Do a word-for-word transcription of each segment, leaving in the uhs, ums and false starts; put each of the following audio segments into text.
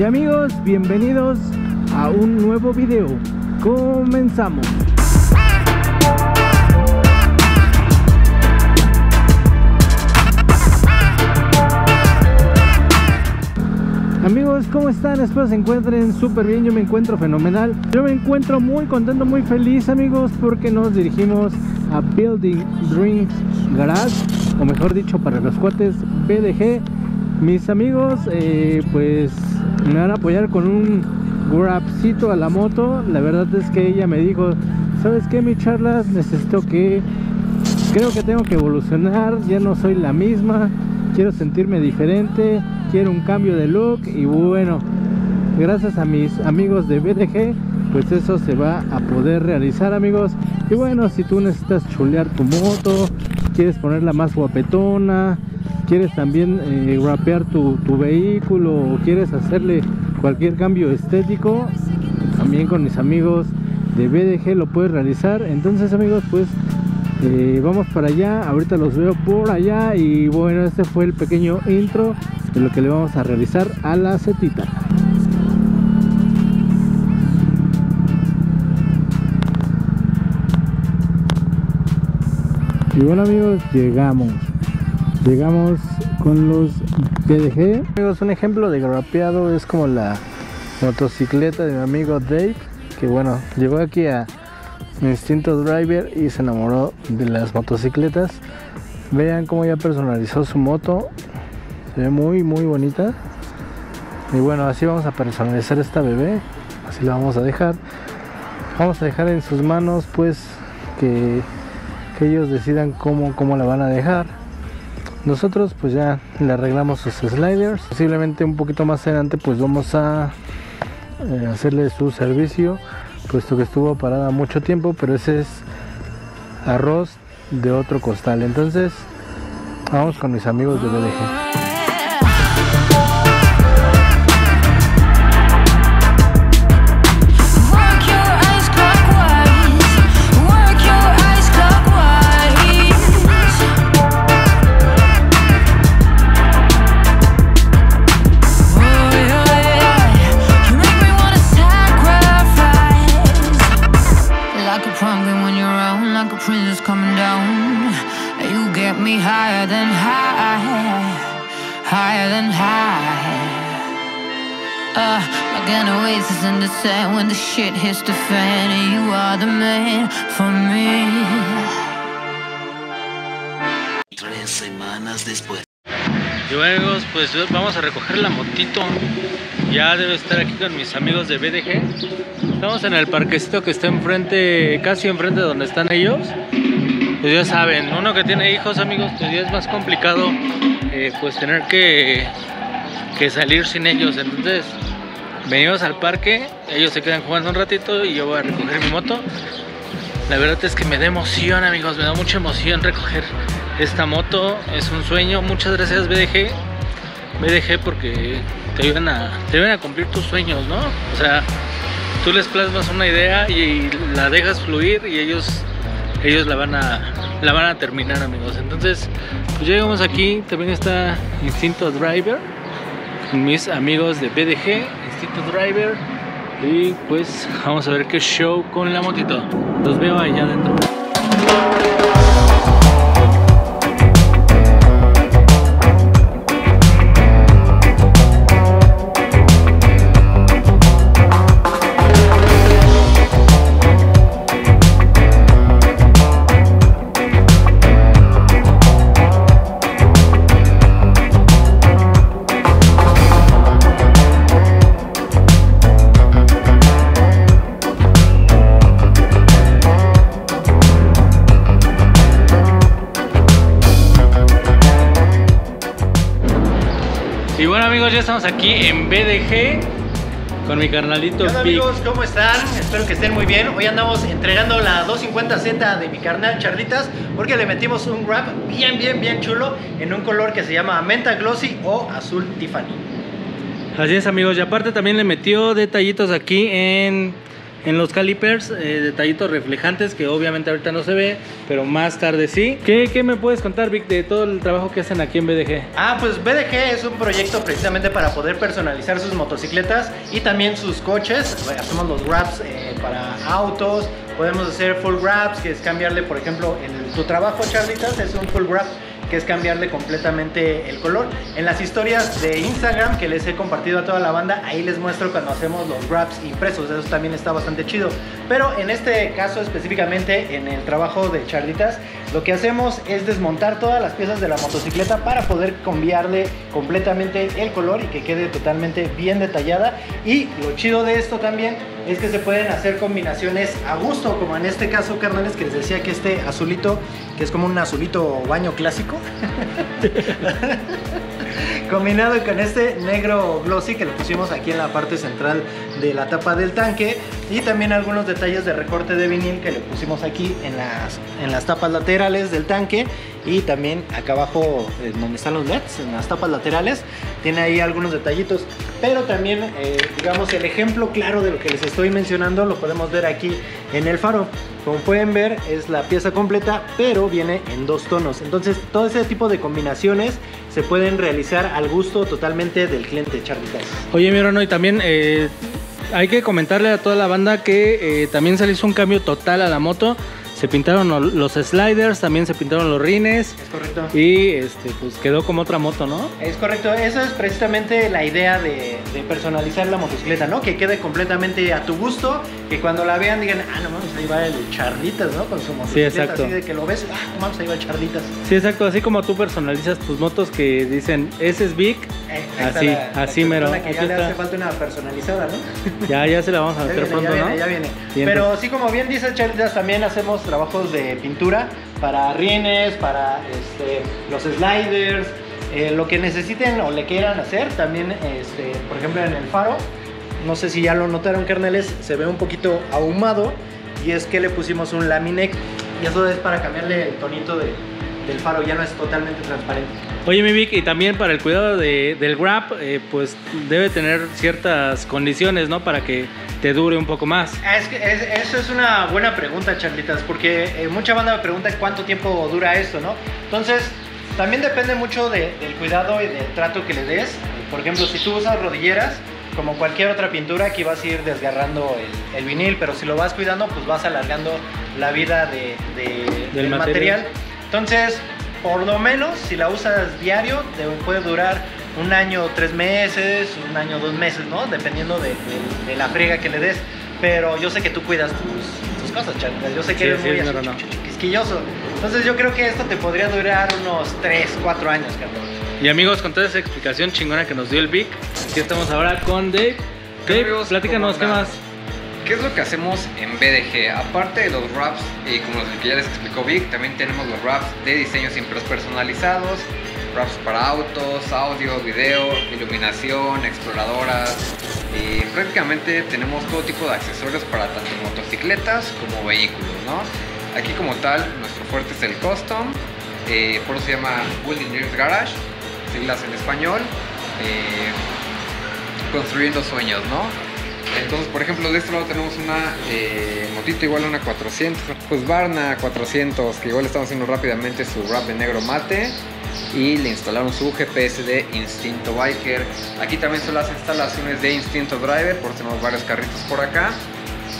Y amigos, bienvenidos a un nuevo video. Comenzamos. Amigos, ¿cómo están? Espero se encuentren súper bien. Yo me encuentro fenomenal. Yo me encuentro muy contento, muy feliz, amigos, porque nos dirigimos a Building Dreams Garage, o mejor dicho para los cuates, B D G. Mis amigos, eh, pues me van a apoyar con un grabcito a la moto. La verdad es que ella me dijo, ¿sabes qué, mi Charlas? Necesito que, creo que tengo que evolucionar, ya no soy la misma, quiero sentirme diferente, quiero un cambio de look. Y bueno, gracias a mis amigos de B D G, pues eso se va a poder realizar, amigos. Y bueno, si tú necesitas chulear tu moto, quieres ponerla más guapetona, quieres también eh, rapear tu, tu vehículo, o quieres hacerle cualquier cambio estético, también con mis amigos de B D G lo puedes realizar. Entonces, amigos, pues eh, vamos para allá, ahorita los veo por allá. Y bueno, este fue el pequeño intro de lo que le vamos a realizar a la setita. Y bueno, amigos, llegamos Llegamos con los B D G. Amigos, un ejemplo de grapeado es como la motocicleta de mi amigo Dave, que bueno, llegó aquí a Instinto Driver y se enamoró de las motocicletas. Vean cómo ya personalizó su moto, se ve muy muy bonita. Y bueno, así vamos a personalizar esta bebé, así la vamos a dejar. Vamos a dejar en sus manos, pues que, que ellos decidan cómo, cómo la van a dejar. Nosotros pues ya le arreglamos sus sliders, posiblemente un poquito más adelante pues vamos a eh, hacerle su servicio, puesto que estuvo parada mucho tiempo, pero ese es arroz de otro costal. Entonces vamos con mis amigos de B D G. Understand when the shit hits the fan, and you are the man for me. Tres semanas después. Y luego, pues vamos a recoger la motito. Ya debe estar aquí con mis amigos de B D G. Estamos en el parquecito que está enfrente, casi enfrente de donde están ellos. Pues ya saben, uno que tiene hijos, amigos, pues ya es más complicado eh, pues tener que, que salir sin ellos. Entonces venimos al parque, ellos se quedan jugando un ratito y yo voy a recoger mi moto. La verdad es que me da emoción, amigos, me da mucha emoción recoger esta moto, es un sueño. Muchas gracias B D G, B D G, porque te ayudan a, te ayudan a cumplir tus sueños, ¿no? O sea, tú les plasmas una idea y la dejas fluir y ellos, ellos la van a, la van a terminar, amigos. Entonces, pues llegamos aquí, también está Instinto Driver, mis amigos de B D G. Driver, y pues vamos a ver qué show con la motito. Los veo allá adentro. Y bueno, amigos, ya estamos aquí en B D G con mi carnalito Vic. Hola, amigos, ¿cómo están? Espero que estén muy bien. Hoy andamos entregando la doscientos cincuenta Z de mi carnal Charlitas, porque le metimos un wrap bien, bien, bien chulo en un color que se llama menta glossy o azul Tiffany. Así es, amigos, y aparte también le metió detallitos aquí en En los calipers, eh, detallitos reflejantes que obviamente ahorita no se ve, pero más tarde sí. ¿Qué, qué me puedes contar, Vic, de todo el trabajo que hacen aquí en B D G? Ah, pues B D G es un proyecto precisamente para poder personalizar sus motocicletas y también sus coches. Hacemos los wraps eh, para autos, podemos hacer full wraps, que es cambiarle, por ejemplo, en tu trabajo, Charlitas, es un full wrap, que es cambiarle completamente el color. En las historias de Instagram que les he compartido a toda la banda, ahí les muestro cuando hacemos los wraps impresos, eso también está bastante chido. Pero en este caso específicamente, en el trabajo de Charlitas, lo que hacemos es desmontar todas las piezas de la motocicleta para poder cambiarle completamente el color y que quede totalmente bien detallada. Y lo chido de esto también es que se pueden hacer combinaciones a gusto, como en este caso, carnales, que les decía que este azulito, que es como un azulito baño clásico combinado con este negro glossy que lo pusimos aquí en la parte central de la tapa del tanque, y también algunos detalles de recorte de vinil que le pusimos aquí en las, en las tapas laterales del tanque, y también acá abajo en donde están los L E Ds, en las tapas laterales, tiene ahí algunos detallitos. Pero también eh, digamos, el ejemplo claro de lo que les estoy mencionando lo podemos ver aquí en el faro. Como pueden ver, es la pieza completa, pero viene en dos tonos. Entonces todo ese tipo de combinaciones se pueden realizar al gusto totalmente del cliente, Charlitas. Oye, mi hermano, y también eh, hay que comentarle a toda la banda que eh, también se le hizo un cambio total a la moto. Se pintaron los sliders, también se pintaron los rines. Es correcto. Y este, pues quedó como otra moto, ¿no? Es correcto. Esa es precisamente la idea de, de personalizar la motocicleta, ¿no? Que quede completamente a tu gusto, que cuando la vean digan, ah, no mames, ahí va el Charlitas, ¿no? Con su motocicleta. Sí, exacto. Así de que lo ves, ah, no mames, ahí va el Charlitas. Sí, exacto. Así como tú personalizas tus motos que dicen, ese es Vic, eh, así, la, así la mero. Que ya le hace falta una personalizada, ¿no? Ya, ya se la vamos a meter pronto, ¿no? Ya viene, ya viene. Pero sí, como bien dice Charlitas, también hacemos trabajos de pintura para rines, para este, los sliders, eh, lo que necesiten o le quieran hacer. También, este, por ejemplo, en el faro, no sé si ya lo notaron, carneles, se ve un poquito ahumado, y es que le pusimos un laminec, y eso es para cambiarle el tonito de, del faro, ya no es totalmente transparente. Oye, mi Vic, y también para el cuidado de, del wrap, eh, pues debe tener ciertas condiciones, ¿no? Para que te dure un poco más. Es que es, eso es una buena pregunta, Charlitas, porque eh, mucha banda me pregunta cuánto tiempo dura esto, ¿no? Entonces, también depende mucho de, del cuidado y del trato que le des. Por ejemplo, si tú usas rodilleras, como cualquier otra pintura, aquí vas a ir desgarrando el, el vinil, pero si lo vas cuidando, pues vas alargando la vida de, de, del, del material. material. Entonces, por lo menos, si la usas diario, te puede durar un año, tres meses, un año, dos meses, ¿no? Dependiendo de, de, de la friega que le des. Pero yo sé que tú cuidas tus, tus cosas, Charlitas. Yo sé que sí, eres sí, muy no, no, no. quisquilloso. Entonces, yo creo que esto te podría durar unos tres, cuatro años, Carlos. Y amigos, con toda esa explicación chingona que nos dio el Vic, aquí estamos ahora con Dave. Dave, platícanos, ¿qué más? ¿Qué es lo que hacemos en B D G? Aparte de los wraps, y como los que ya les explicó Vic, también tenemos los wraps de diseños impresos personalizados, wraps para autos, audio, video, iluminación, exploradoras, y prácticamente tenemos todo tipo de accesorios para tanto motocicletas como vehículos, ¿no? Aquí como tal, nuestro fuerte es el custom, eh, por eso se llama BDGARAGE, siglas en español, eh, construyendo sueños, ¿no? Entonces, por ejemplo, de este lado tenemos una eh, motito igual a una cuatrocientos, pues Varna cuatrocientos, que igual estamos haciendo rápidamente su wrap de negro mate, y le instalaron su G P S de Instinto Biker. Aquí también son las instalaciones de Instinto Driver, por tenemos varios carritos por acá,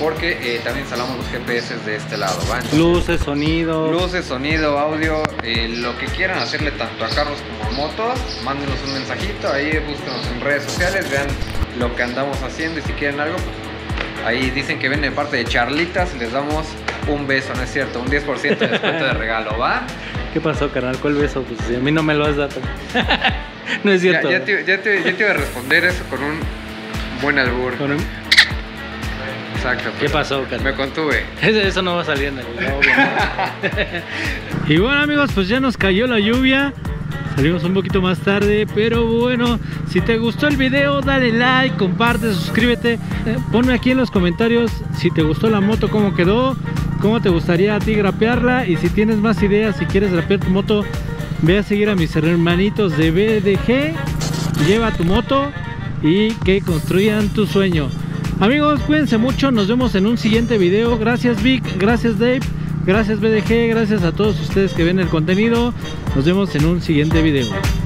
porque eh, también instalamos los G P S de este lado, ¿va? Entonces, luces, sonido, luces, sonido, audio, eh, lo que quieran hacerle tanto a carros como a motos, mándenos un mensajito, ahí búsquenos en redes sociales, vean lo que andamos haciendo, y si quieren algo, pues, ahí dicen que viene de parte de Charlitas, les damos un beso, ¿no es cierto? Un diez por ciento de descuento de regalo, ¿va? ¿Qué pasó, carnal? ¿Cuál beso? Pues si a mí no me lo has dado. No es cierto. Ya, ya, te, ya, te, ya te iba a responder eso con un buen albur. ¿Con un... Exacto. ¿Qué pasó, carnal? Me contuve. Eso no va saliendo. No, y bueno, amigos, pues ya nos cayó la lluvia. Salimos un poquito más tarde, pero bueno, si te gustó el video, dale like, comparte, suscríbete. Ponme aquí en los comentarios si te gustó la moto, cómo quedó, cómo te gustaría a ti grapearla, y si tienes más ideas, si quieres grapear tu moto, ve a seguir a mis hermanitos de B D G, lleva tu moto y que construyan tu sueño. Amigos, cuídense mucho, nos vemos en un siguiente video. Gracias Vic, gracias Dave, gracias B D G, gracias a todos ustedes que ven el contenido. Nos vemos en un siguiente video.